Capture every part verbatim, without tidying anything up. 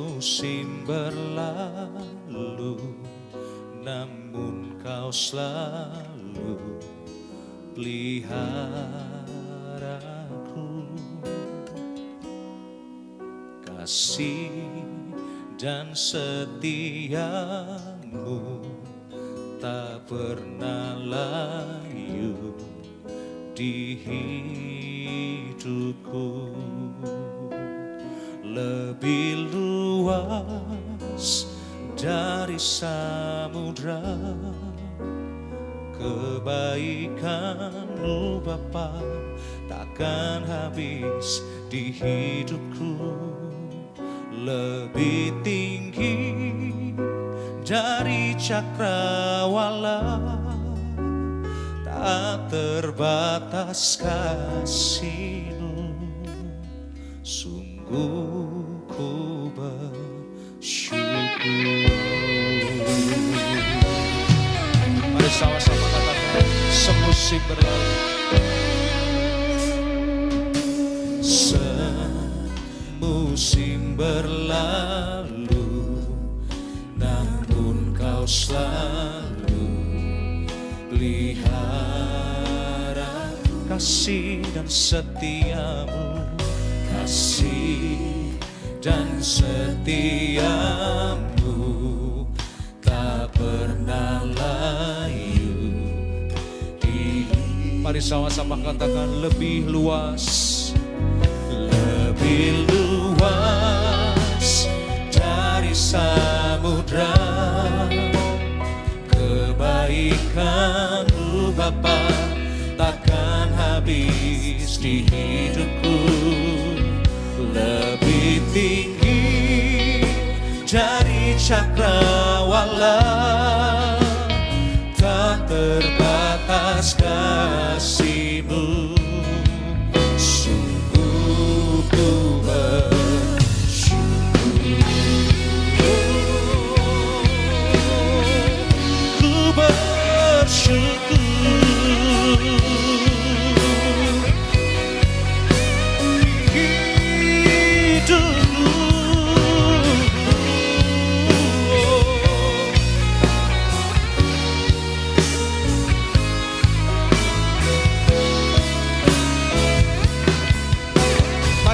musim berlalu, namun kau selalu peliharaku. Kasih dan setiamu tak pernah layu di hidupku. Lebih luas dari samudra kebaikan-Mu Bapa, takkan habis di hidupku. Lebih tinggi dari cakrawala, tak terbatas kasih-Mu. Sungguh sama-sama katakan, semusim berlalu, semusim berlalu, namun kau selalu pelihara. Kasih dan setiamu, kasih dan setiamu tak pernah layu. Mari sama-sama katakan, lebih luas, lebih luas dari samudra kebaikan-Mu Bapa, takkan habis di hidupku. Lebih tinggi dari cakrawala, tak terbatas kasih-Mu. Sungguh ku bersyukur, ku bersyukur. Hidup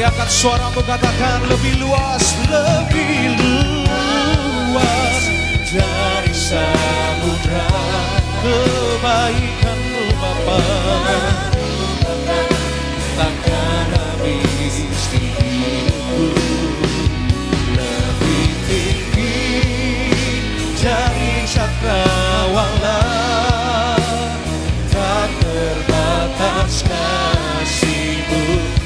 angkat suaramu, katakan, lebih luas, lebih luas dari samudra kebaikan-Mu Bapa, takkan habis di hidupku. Lebih tinggi dari cakrawala, tak terbatas kasih-Mu.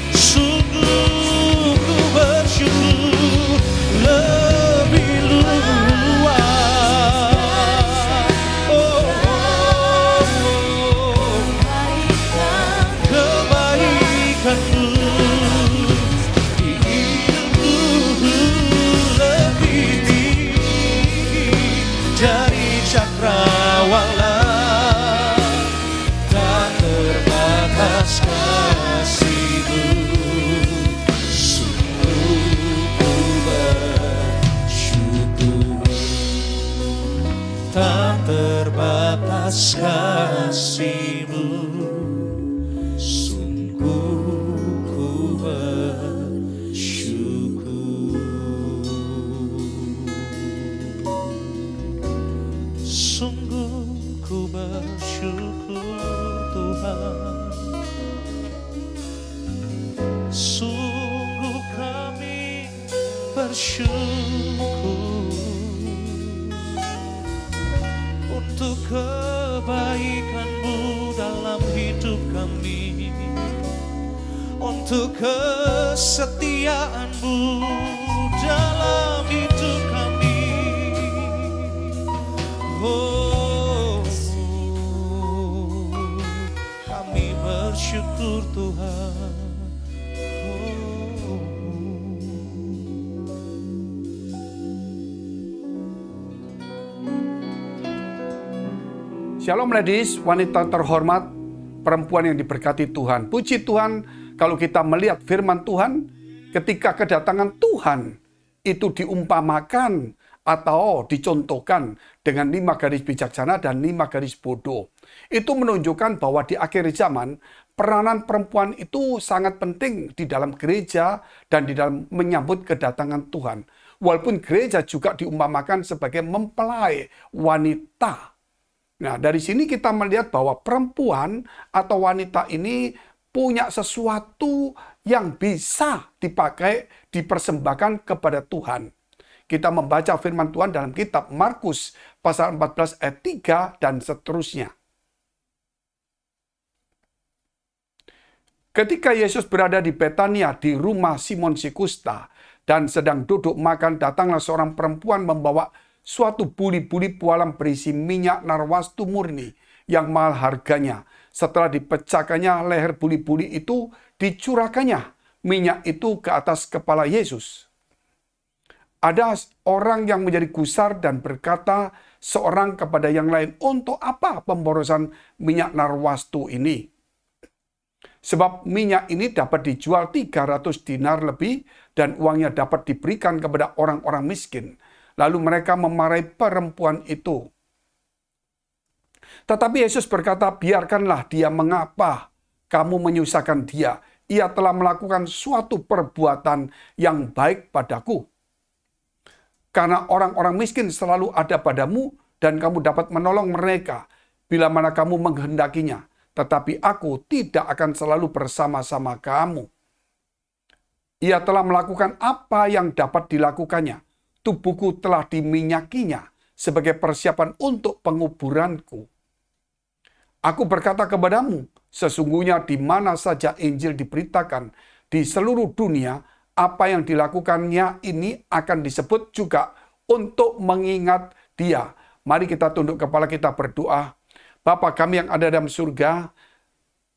Kasih-Mu, sungguh ku bersyukur. Sungguh ku bersyukur Tuhan. Sungguh kami bersyukur untuk kebaikan-Mu dalam hidup kami, untuk kesetiaan-Mu dalam hidup kami. Oh, kami bersyukur Tuhan. Shalom ladies, wanita terhormat, perempuan yang diberkati Tuhan. Puji Tuhan kalau kita melihat firman Tuhan, ketika kedatangan Tuhan itu diumpamakan atau dicontohkan dengan lima garis bijaksana dan lima garis bodoh. Itu menunjukkan bahwa di akhir zaman, peranan perempuan itu sangat penting di dalam gereja dan di dalam menyambut kedatangan Tuhan. Walaupun gereja juga diumpamakan sebagai mempelai wanita. Nah, dari sini kita melihat bahwa perempuan atau wanita ini punya sesuatu yang bisa dipakai, dipersembahkan kepada Tuhan. Kita membaca firman Tuhan dalam kitab Markus pasal empat belas ayat tiga dan seterusnya. Ketika Yesus berada di Betania di rumah Simon si kusta dan sedang duduk makan, datanglah seorang perempuan membawa suatu buli-buli pualam berisi minyak narwastu murni yang mahal harganya. Setelah dipecahkannya leher buli-buli itu, dicurahkannya minyak itu ke atas kepala Yesus. Ada orang yang menjadi gusar dan berkata seorang kepada yang lain, untuk apa pemborosan minyak narwastu ini? Sebab minyak ini dapat dijual tiga ratus dinar lebih dan uangnya dapat diberikan kepada orang-orang miskin. Lalu mereka memarahi perempuan itu. Tetapi Yesus berkata, biarkanlah dia, mengapa kamu menyusahkan dia? Ia telah melakukan suatu perbuatan yang baik padaku. Karena orang-orang miskin selalu ada padamu, dan kamu dapat menolong mereka bila mana kamu menghendakinya. Tetapi aku tidak akan selalu bersama-sama kamu. Ia telah melakukan apa yang dapat dilakukannya. Tubuhku telah diminyakinya sebagai persiapan untuk penguburanku. Aku berkata kepadamu, sesungguhnya di mana saja Injil diberitakan di seluruh dunia, apa yang dilakukannya ini akan disebut juga untuk mengingat dia. Mari kita tunduk kepala, kita berdoa. Bapa kami yang ada dalam surga,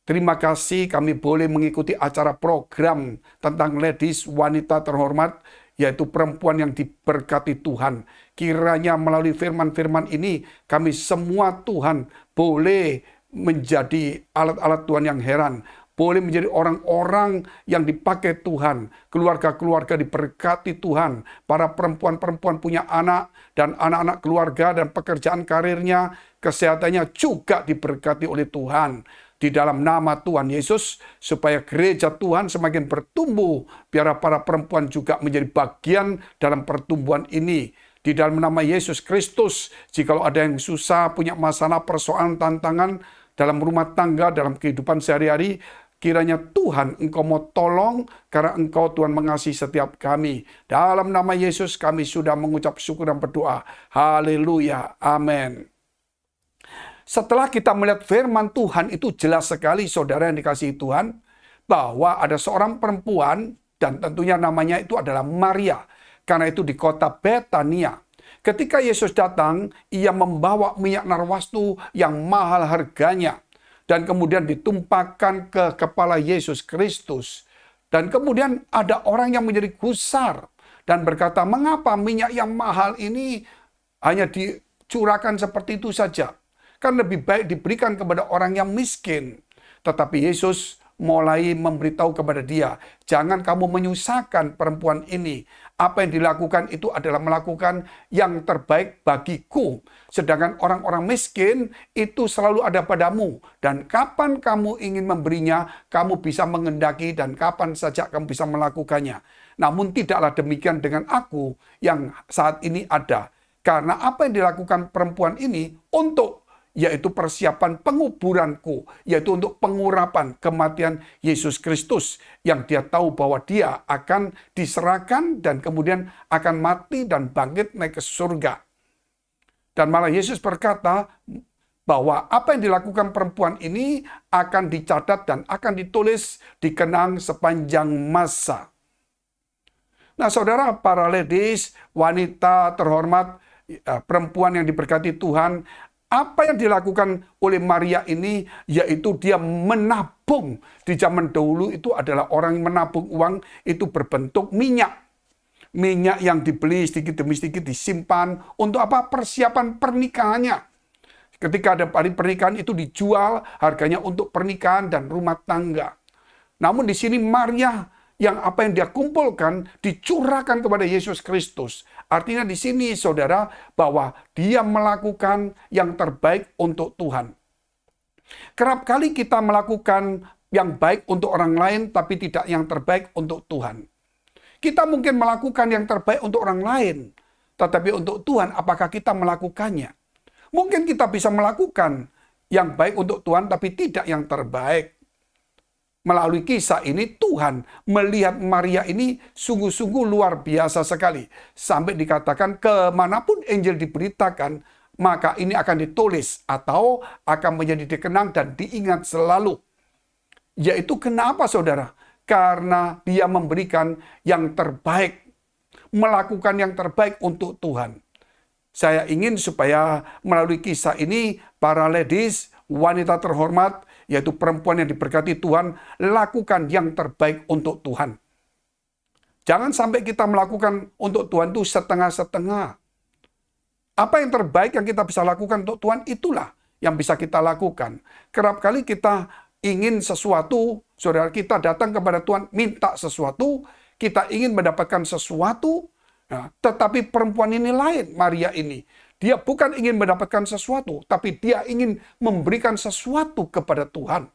terima kasih kami boleh mengikuti acara program tentang ladies, wanita terhormat, yaitu perempuan yang diberkati Tuhan. Kiranya melalui firman-firman ini, kami semua Tuhan boleh menjadi alat-alat Tuhan yang heran, boleh menjadi orang-orang yang dipakai Tuhan, keluarga-keluarga diberkati Tuhan, para perempuan-perempuan punya anak, dan anak-anak keluarga dan pekerjaan karirnya, kesehatannya juga diberkati oleh Tuhan. Di dalam nama Tuhan Yesus, supaya gereja Tuhan semakin bertumbuh, biar para perempuan juga menjadi bagian dalam pertumbuhan ini. Di dalam nama Yesus Kristus, jikalau ada yang susah, punya masalah, persoalan, tantangan, dalam rumah tangga, dalam kehidupan sehari-hari, kiranya Tuhan Engkau mau tolong, karena Engkau Tuhan mengasihi setiap kami. Dalam nama Yesus kami sudah mengucap syukur dan berdoa. Haleluya, amin. Setelah kita melihat firman Tuhan itu jelas sekali, saudara yang dikasihi Tuhan, bahwa ada seorang perempuan, dan tentunya namanya itu adalah Maria. Karena itu di kota Betania, ketika Yesus datang, ia membawa minyak narwastu yang mahal harganya. Dan kemudian ditumpahkan ke kepala Yesus Kristus. Dan kemudian ada orang yang menjadi gusar dan berkata, mengapa minyak yang mahal ini hanya dicurahkan seperti itu saja? Kan lebih baik diberikan kepada orang yang miskin. Tetapi Yesus mulai memberitahu kepada dia, jangan kamu menyusahkan perempuan ini. Apa yang dilakukan itu adalah melakukan yang terbaik bagiku. Sedangkan orang-orang miskin itu selalu ada padamu. Dan kapan kamu ingin memberinya, kamu bisa menghendaki dan kapan saja kamu bisa melakukannya. Namun tidaklah demikian dengan aku yang saat ini ada. Karena apa yang dilakukan perempuan ini untuk, yaitu persiapan penguburanku, yaitu untuk pengurapan kematian Yesus Kristus, yang dia tahu bahwa dia akan diserahkan dan kemudian akan mati dan bangkit naik ke surga. Dan malah Yesus berkata bahwa apa yang dilakukan perempuan ini akan dicatat dan akan ditulis, dikenang sepanjang masa. Nah saudara, para ladies, wanita terhormat, perempuan yang diberkati Tuhan, apa yang dilakukan oleh Maria ini, yaitu dia menabung. Di zaman dahulu itu adalah orang yang menabung uang itu berbentuk minyak. Minyak yang dibeli sedikit demi sedikit disimpan. Untuk apa? Persiapan pernikahannya. Ketika ada hari pernikahan itu dijual, harganya untuk pernikahan dan rumah tangga. Namun di sini Maria yang apa yang dia kumpulkan dicurahkan kepada Yesus Kristus. Artinya di sini saudara, bahwa dia melakukan yang terbaik untuk Tuhan. Kerap kali kita melakukan yang baik untuk orang lain, tapi tidak yang terbaik untuk Tuhan. Kita mungkin melakukan yang terbaik untuk orang lain, tetapi untuk Tuhan apakah kita melakukannya? Mungkin kita bisa melakukan yang baik untuk Tuhan, tapi tidak yang terbaik. Melalui kisah ini Tuhan melihat Maria ini sungguh-sungguh luar biasa sekali. Sampai dikatakan kemanapun Injil diberitakan, maka ini akan ditulis atau akan menjadi dikenang dan diingat selalu. Yaitu kenapa saudara? Karena dia memberikan yang terbaik. Melakukan yang terbaik untuk Tuhan. Saya ingin supaya melalui kisah ini para ladies, wanita terhormat, yaitu perempuan yang diberkati Tuhan, lakukan yang terbaik untuk Tuhan. Jangan sampai kita melakukan untuk Tuhan itu setengah-setengah. Apa yang terbaik yang kita bisa lakukan untuk Tuhan, itulah yang bisa kita lakukan. Kerap kali kita ingin sesuatu, saudara, kita datang kepada Tuhan, minta sesuatu, kita ingin mendapatkan sesuatu, nah, tetapi perempuan ini lain, Maria ini. Dia bukan ingin mendapatkan sesuatu, tapi dia ingin memberikan sesuatu kepada Tuhan.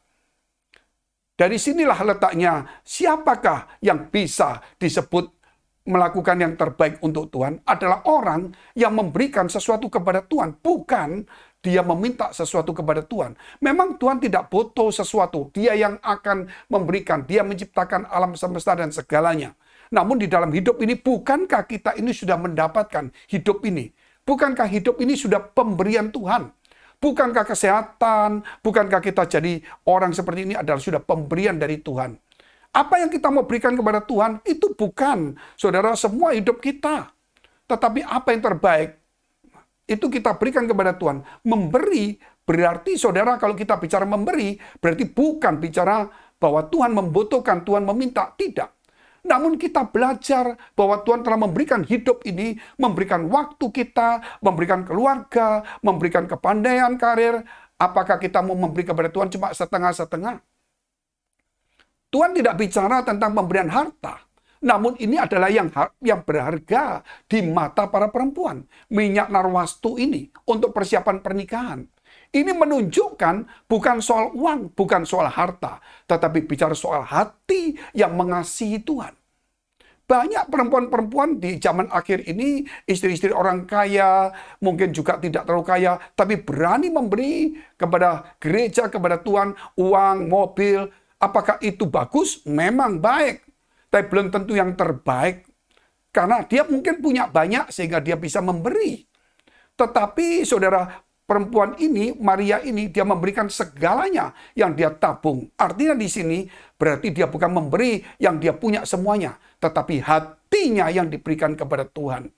Dari sinilah letaknya, siapakah yang bisa disebut melakukan yang terbaik untuk Tuhan? Adalah orang yang memberikan sesuatu kepada Tuhan, bukan dia meminta sesuatu kepada Tuhan. Memang Tuhan tidak butuh sesuatu, dia yang akan memberikan, dia menciptakan alam semesta dan segalanya. Namun di dalam hidup ini, bukankah kita ini sudah mendapatkan hidup ini? Bukankah hidup ini sudah pemberian Tuhan? Bukankah kesehatan? Bukankah kita jadi orang seperti ini adalah sudah pemberian dari Tuhan? Apa yang kita mau berikan kepada Tuhan itu bukan, saudara, semua hidup kita. Tetapi apa yang terbaik itu kita berikan kepada Tuhan. Memberi berarti, saudara, kalau kita bicara memberi, berarti bukan bicara bahwa Tuhan membutuhkan, Tuhan meminta. Tidak. Namun kita belajar bahwa Tuhan telah memberikan hidup ini, memberikan waktu kita, memberikan keluarga, memberikan kepandaian karir. Apakah kita mau memberi kepada Tuhan cuma setengah-setengah? Tuhan tidak bicara tentang pemberian harta. Namun ini adalah yang yang berharga di mata para perempuan. Minyak narwastu ini untuk persiapan pernikahan. Ini menunjukkan bukan soal uang, bukan soal harta, tetapi bicara soal hati yang mengasihi Tuhan. Banyak perempuan-perempuan di zaman akhir ini, istri-istri orang kaya, mungkin juga tidak terlalu kaya, tapi berani memberi kepada gereja, kepada Tuhan, uang, mobil. Apakah itu bagus? Memang baik, tapi belum tentu yang terbaik. Karena dia mungkin punya banyak sehingga dia bisa memberi. Tetapi saudara, perempuan ini, Maria ini, dia memberikan segalanya yang dia tabung. Artinya di sini berarti dia bukan memberi yang dia punya semuanya, tetapi hatinya yang diberikan kepada Tuhan.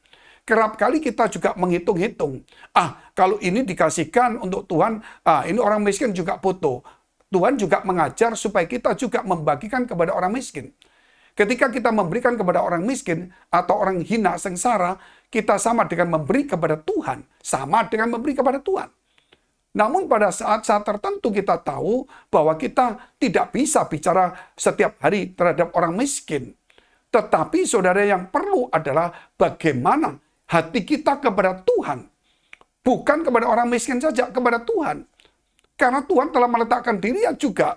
Kerap kali kita juga menghitung-hitung. Ah, kalau ini dikasihkan untuk Tuhan, ah ini orang miskin juga butuh. Tuhan juga mengajar supaya kita juga membagikan kepada orang miskin. Ketika kita memberikan kepada orang miskin atau orang hina, sengsara, kita sama dengan memberi kepada Tuhan. Sama dengan memberi kepada Tuhan. Namun pada saat-saat tertentu kita tahu bahwa kita tidak bisa bicara setiap hari terhadap orang miskin. Tetapi saudara, yang perlu adalah bagaimana hati kita kepada Tuhan. Bukan kepada orang miskin saja, kepada Tuhan. Karena Tuhan telah meletakkan dirinya juga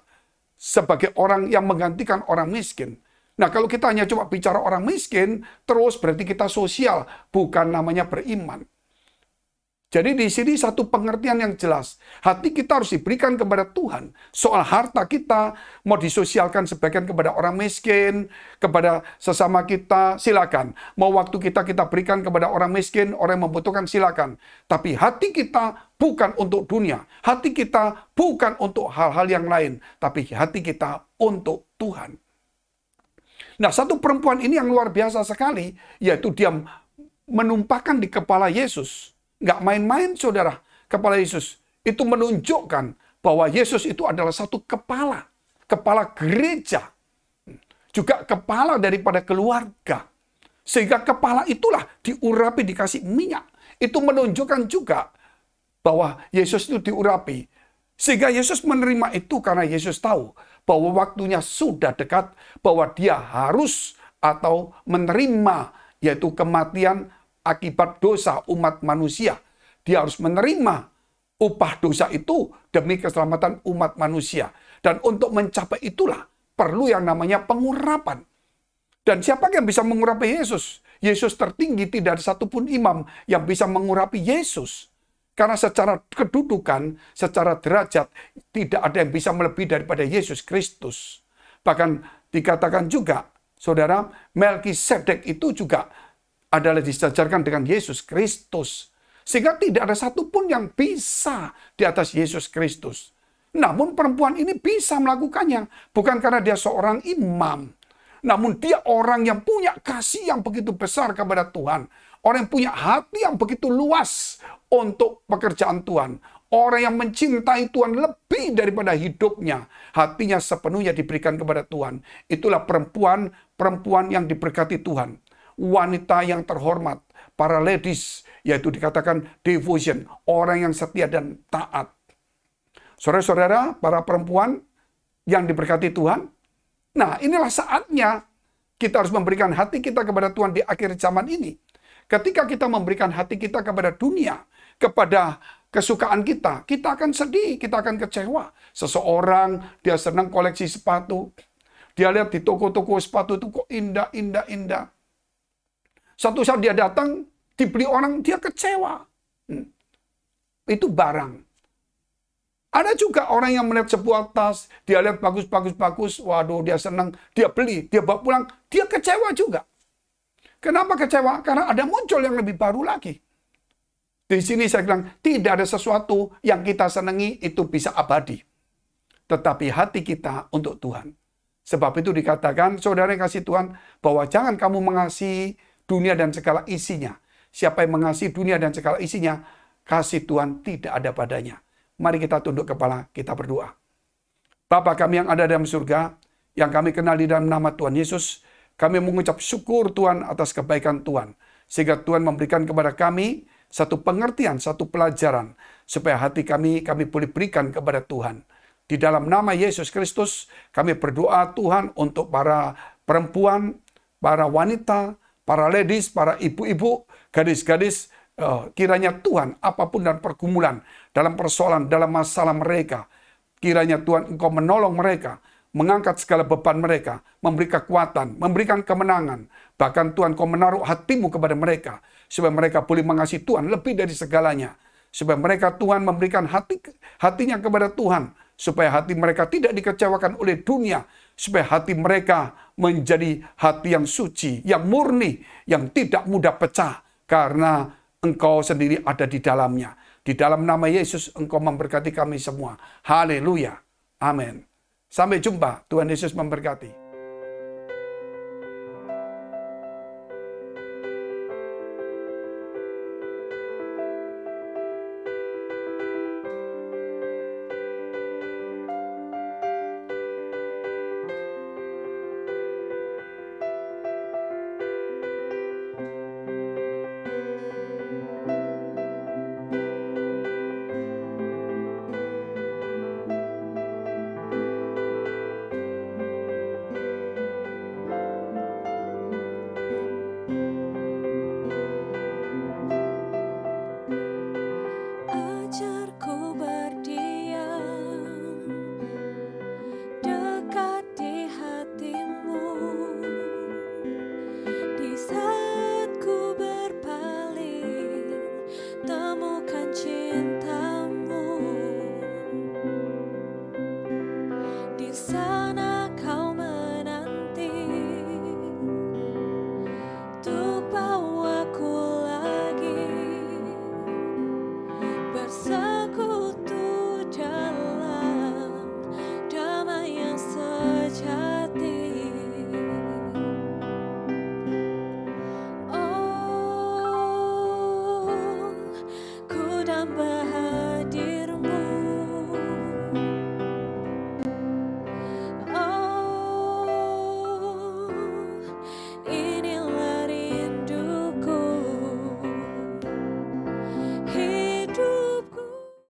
sebagai orang yang menggantikan orang miskin. Nah, kalau kita hanya cuma bicara orang miskin, terus berarti kita sosial, bukan namanya beriman. Jadi di sini satu pengertian yang jelas. Hati kita harus diberikan kepada Tuhan. Soal harta kita, mau disosialkan sebagian kepada orang miskin, kepada sesama kita, silakan. Mau waktu kita, kita berikan kepada orang miskin, orang yang membutuhkan, silakan. Tapi hati kita bukan untuk dunia. Hati kita bukan untuk hal-hal yang lain. Tapi hati kita untuk Tuhan. Nah, satu perempuan ini yang luar biasa sekali, yaitu dia menumpahkan di kepala Yesus. Nggak main-main, saudara, kepala Yesus. Itu menunjukkan bahwa Yesus itu adalah satu kepala. Kepala gereja. Juga kepala daripada keluarga. Sehingga kepala itulah diurapi, dikasih minyak. Itu menunjukkan juga bahwa Yesus itu diurapi. Sehingga Yesus menerima itu karena Yesus tahu bahwa waktunya sudah dekat, bahwa dia harus atau menerima yaitu kematian akibat dosa umat manusia. Dia harus menerima upah dosa itu demi keselamatan umat manusia. Dan untuk mencapai itulah perlu yang namanya pengurapan. Dan siapa yang bisa mengurapi Yesus? Yesus tertinggi, tidak ada satupun imam yang bisa mengurapi Yesus. Karena secara kedudukan, secara derajat, tidak ada yang bisa melebihi daripada Yesus Kristus. Bahkan dikatakan juga, saudara, Melkisedek itu juga adalah disejajarkan dengan Yesus Kristus. Sehingga tidak ada satupun yang bisa di atas Yesus Kristus. Namun perempuan ini bisa melakukannya. Bukan karena dia seorang imam. Namun dia orang yang punya kasih yang begitu besar kepada Tuhan. Orang yang punya hati yang begitu luas untuk pekerjaan Tuhan. Orang yang mencintai Tuhan lebih daripada hidupnya. Hatinya sepenuhnya diberikan kepada Tuhan. Itulah perempuan-perempuan yang diberkati Tuhan. Wanita yang terhormat. Para ladies, yaitu dikatakan devotion. Orang yang setia dan taat. Saudara-saudara, para perempuan yang diberkati Tuhan. Nah, inilah saatnya kita harus memberikan hati kita kepada Tuhan di akhir zaman ini. Ketika kita memberikan hati kita kepada dunia, kepada kesukaan kita, kita akan sedih, kita akan kecewa. Seseorang, dia senang koleksi sepatu. Dia lihat di toko-toko sepatu itu kok indah, indah, indah. Satu saat dia datang, dibeli orang, dia kecewa. Hmm. Itu barang. Ada juga orang yang melihat sebuah tas, dia lihat bagus-bagus-bagus, waduh dia senang, dia beli, dia bawa pulang, dia kecewa juga. Kenapa kecewa? Karena ada muncul yang lebih baru lagi. Di sini saya bilang, tidak ada sesuatu yang kita senangi itu bisa abadi. Tetapi hati kita untuk Tuhan. Sebab itu dikatakan, saudara yang kasih Tuhan, bahwa jangan kamu mengasihi dunia dan segala isinya. Siapa yang mengasihi dunia dan segala isinya, kasih Tuhan tidak ada padanya. Mari kita tunduk kepala, kita berdoa. Bapa kami yang ada dalam surga, yang kami kenal di dalam nama Tuhan Yesus, kami mengucap syukur Tuhan atas kebaikan Tuhan. Sehingga Tuhan memberikan kepada kami satu pengertian, satu pelajaran, supaya hati kami, kami boleh berikan kepada Tuhan. Di dalam nama Yesus Kristus, kami berdoa Tuhan untuk para perempuan, para wanita, para ladies, para ibu-ibu, gadis-gadis, kiranya Tuhan, apapun dan pergumulan, dalam persoalan, dalam masalah mereka, kiranya Tuhan Engkau menolong mereka, mengangkat segala beban mereka, memberi kekuatan, memberikan kemenangan. Bahkan Tuhan Engkau menaruh hatimu kepada mereka, supaya mereka boleh mengasihi Tuhan lebih dari segalanya. Supaya mereka Tuhan memberikan hati hatinya kepada Tuhan, supaya hati mereka tidak dikecewakan oleh dunia, supaya hati mereka menjadi hati yang suci, yang murni, yang tidak mudah pecah, karena Engkau sendiri ada di dalamnya. Di dalam nama Yesus, Engkau memberkati kami semua. Haleluya. Amin. Sampai jumpa. Tuhan Yesus memberkati.